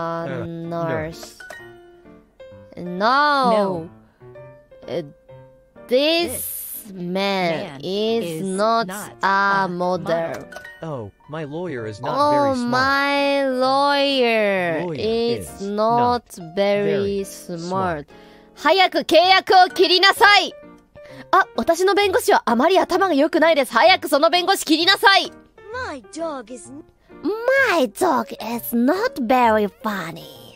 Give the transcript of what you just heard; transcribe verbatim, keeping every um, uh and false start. Uh, nurse. No. no. This man, man is, is not, not a model. Oh, my lawyer is not oh, very smart. Oh, my lawyer, lawyer is, is not, not very smart. 早く契約を切りなさい。あ、私の弁護士はあまり頭が良くないです。早くその弁護士切りなさい。My dog is My dog is not very funny.